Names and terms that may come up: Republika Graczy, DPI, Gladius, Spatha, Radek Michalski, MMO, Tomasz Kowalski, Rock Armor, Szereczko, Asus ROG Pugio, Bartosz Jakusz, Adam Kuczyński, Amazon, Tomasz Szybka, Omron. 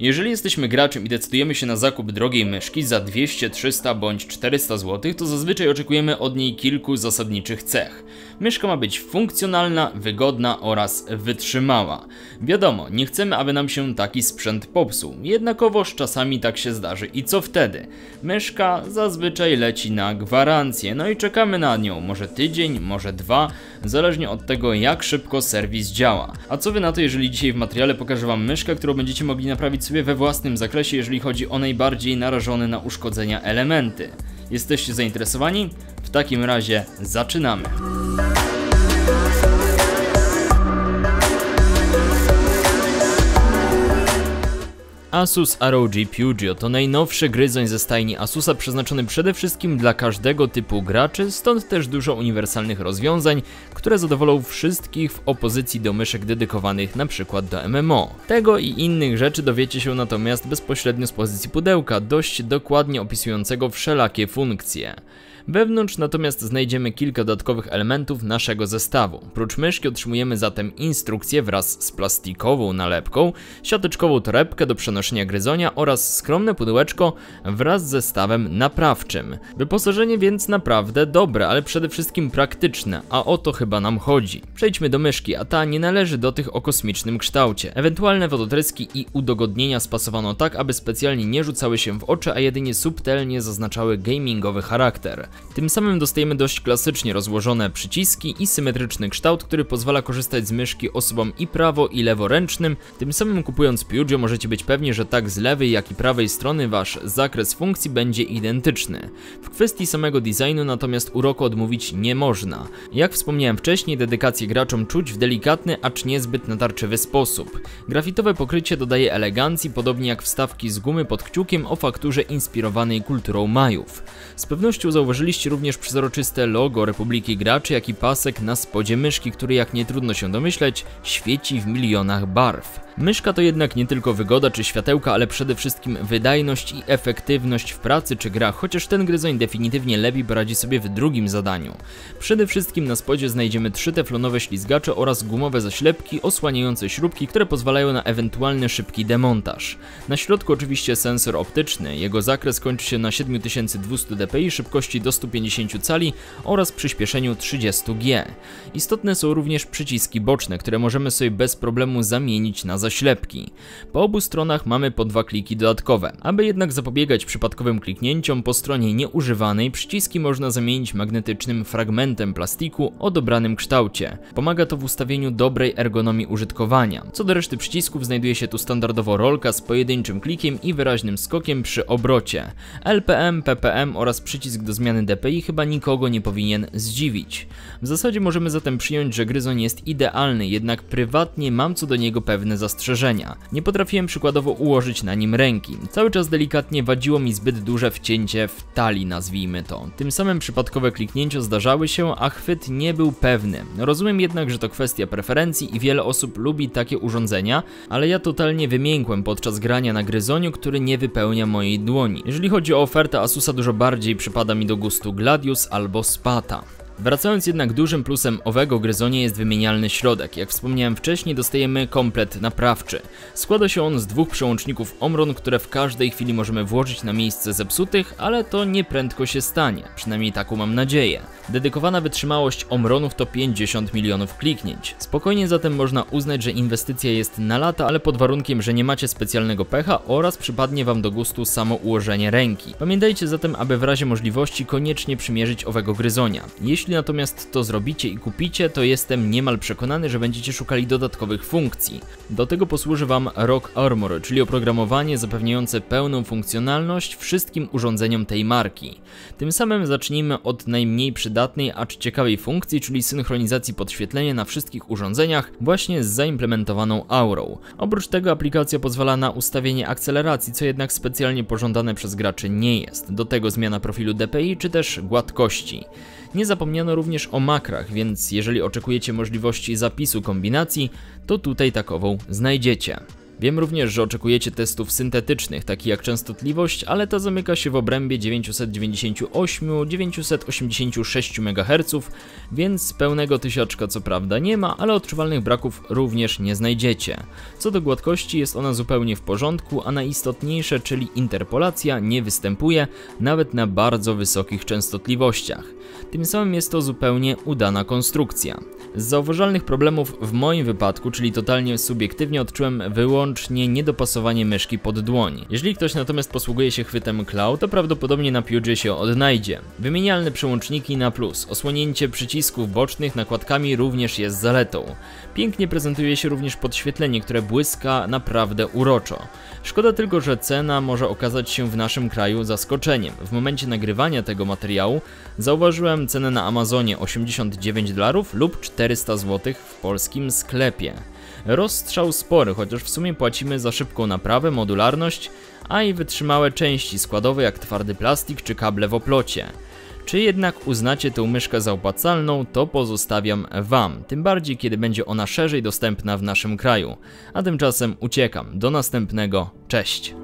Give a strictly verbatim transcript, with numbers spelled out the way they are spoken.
Jeżeli jesteśmy graczem i decydujemy się na zakup drogiej myszki za dwieście, trzysta bądź czterysta złotych, to zazwyczaj oczekujemy od niej kilku zasadniczych cech. Myszka ma być funkcjonalna, wygodna oraz wytrzymała. Wiadomo, nie chcemy, aby nam się taki sprzęt popsuł, jednakowoż czasami tak się zdarzy i co wtedy? Myszka zazwyczaj leci na gwarancję, no i czekamy na nią może tydzień, może dwa, zależnie od tego, jak szybko serwis działa. A co wy na to, jeżeli dzisiaj w materiale pokażę wam myszkę, którą będziecie mogli naprawić sobie we własnym zakresie, jeżeli chodzi o najbardziej narażone na uszkodzenia elementy. Jesteście zainteresowani? W takim razie zaczynamy. Asus R O G Pugio to najnowszy gryzoń ze stajni Asusa, przeznaczony przede wszystkim dla każdego typu graczy, stąd też dużo uniwersalnych rozwiązań, które zadowolą wszystkich w opozycji do myszek dedykowanych np. do M M O. Tego i innych rzeczy dowiecie się natomiast bezpośrednio z pozycji pudełka, dość dokładnie opisującego wszelakie funkcje. Wewnątrz natomiast znajdziemy kilka dodatkowych elementów naszego zestawu. Prócz myszki otrzymujemy zatem instrukcję wraz z plastikową nalepką, siateczkową torebkę do przenoszenia gryzonia oraz skromne pudełeczko wraz z zestawem naprawczym. Wyposażenie więc naprawdę dobre, ale przede wszystkim praktyczne, a o to chyba nam chodzi. Przejdźmy do myszki, a ta nie należy do tych o kosmicznym kształcie. Ewentualne wodotryski i udogodnienia spasowano tak, aby specjalnie nie rzucały się w oczy, a jedynie subtelnie zaznaczały gamingowy charakter. Tym samym dostajemy dość klasycznie rozłożone przyciski i symetryczny kształt, który pozwala korzystać z myszki osobom i prawo i leworęcznym. Tym samym, kupując Pugio, możecie być pewni, że tak z lewej jak i prawej strony wasz zakres funkcji będzie identyczny. W kwestii samego designu natomiast uroku odmówić nie można. Jak wspomniałem wcześniej, dedykację graczom czuć w delikatny, acz niezbyt natarczywy sposób. Grafitowe pokrycie dodaje elegancji, podobnie jak wstawki z gumy pod kciukiem o fakturze inspirowanej kulturą Majów. Z pewnością zauważyliście również przezroczyste logo Republiki Graczy, jak i pasek na spodzie myszki, który, jak nie trudno się domyśleć, świeci w milionach barw. Myszka to jednak nie tylko wygoda czy światełka, ale przede wszystkim wydajność i efektywność w pracy czy grach, chociaż ten gryzoń definitywnie lepiej poradzi sobie w drugim zadaniu. Przede wszystkim na spodzie znajdziemy trzy teflonowe ślizgacze oraz gumowe zaślepki osłaniające śrubki, które pozwalają na ewentualny szybki demontaż. Na środku oczywiście sensor optyczny, jego zakres kończy się na siedmiu tysięcy dwustu dpi, szybkości do stu pięćdziesięciu cali oraz przyspieszeniu trzydziestu gigaherców. Istotne są również przyciski boczne, które możemy sobie bez problemu zamienić na zaślepki. Po obu stronach mamy po dwa kliki dodatkowe. Aby jednak zapobiegać przypadkowym kliknięciom, po stronie nieużywanej przyciski można zamienić magnetycznym fragmentem plastiku o dobranym kształcie. Pomaga to w ustawieniu dobrej ergonomii użytkowania. Co do reszty przycisków, znajduje się tu standardowo rolka z pojedynczym klikiem i wyraźnym skokiem przy obrocie. L P M, P P M oraz przycisk do zmiany D P I chyba nikogo nie powinien zdziwić. W zasadzie możemy zatem przyjąć, że gryzoń jest idealny, jednak prywatnie mam co do niego pewne zastrzeżenia. Nie potrafiłem przykładowo ułożyć na nim ręki. Cały czas delikatnie wadziło mi zbyt duże wcięcie w talii, nazwijmy to. Tym samym przypadkowe kliknięcia zdarzały się, a chwyt nie był pewny. Rozumiem jednak, że to kwestia preferencji i wiele osób lubi takie urządzenia, ale ja totalnie wymiękłem podczas grania na gryzoniu, który nie wypełnia mojej dłoni. Jeżeli chodzi o ofertę Asusa, dużo bardziej przypada mi do gustu Gladius albo Spatha. Wracając jednak, dużym plusem owego gryzonia jest wymienialny środek. Jak wspomniałem wcześniej, dostajemy komplet naprawczy. Składa się on z dwóch przełączników Omron, które w każdej chwili możemy włożyć na miejsce zepsutych, ale to nieprędko się stanie, przynajmniej taką mam nadzieję. Dedykowana wytrzymałość Omronów to pięćdziesiąt milionów kliknięć. Spokojnie zatem można uznać, że inwestycja jest na lata, ale pod warunkiem, że nie macie specjalnego pecha oraz przypadnie wam do gustu samo ułożenie ręki. Pamiętajcie zatem, aby w razie możliwości koniecznie przymierzyć owego gryzonia. Jeśli natomiast to zrobicie i kupicie, to jestem niemal przekonany, że będziecie szukali dodatkowych funkcji. Do tego posłuży wam Rock Armor, czyli oprogramowanie zapewniające pełną funkcjonalność wszystkim urządzeniom tej marki. Tym samym zacznijmy od najmniej przydatnej, acz ciekawej funkcji, czyli synchronizacji podświetlenia na wszystkich urządzeniach właśnie z zaimplementowaną aurą. Oprócz tego aplikacja pozwala na ustawienie akceleracji, co jednak specjalnie pożądane przez graczy nie jest. Do tego zmiana profilu D P I czy też gładkości. Nie zapomniano również o makrach, więc jeżeli oczekujecie możliwości zapisu kombinacji, to tutaj takową znajdziecie. Wiem również, że oczekujecie testów syntetycznych, takich jak częstotliwość, ale ta zamyka się w obrębie dziewięćset dziewięćdziesiąt osiem do dziewięćset osiemdziesiąt sześć megaherców, więc pełnego tysiaczka co prawda nie ma, ale odczuwalnych braków również nie znajdziecie. Co do gładkości jest ona zupełnie w porządku, a najistotniejsze, czyli interpolacja, nie występuje nawet na bardzo wysokich częstotliwościach. Tym samym jest to zupełnie udana konstrukcja. Z zauważalnych problemów w moim wypadku, czyli totalnie subiektywnie, odczułem wyłącznie niedopasowanie myszki pod dłoń. Jeżeli ktoś natomiast posługuje się chwytem claw, to prawdopodobnie na Pugio się odnajdzie. Wymienialne przełączniki na plus, osłonięcie przycisków bocznych nakładkami również jest zaletą. Pięknie prezentuje się również podświetlenie, które błyska naprawdę uroczo. Szkoda tylko, że cena może okazać się w naszym kraju zaskoczeniem. W momencie nagrywania tego materiału zauważyłem cenę na Amazonie osiemdziesiąt dziewięć dolarów lub czterysta złotych w polskim sklepie. Rozstrzał spory, chociaż w sumie płacimy za szybką naprawę, modularność, a i wytrzymałe części składowe jak twardy plastik czy kable w oplocie. Czy jednak uznacie tę myszkę za opłacalną, to pozostawiam wam, tym bardziej kiedy będzie ona szerzej dostępna w naszym kraju. A tymczasem uciekam, do następnego, cześć!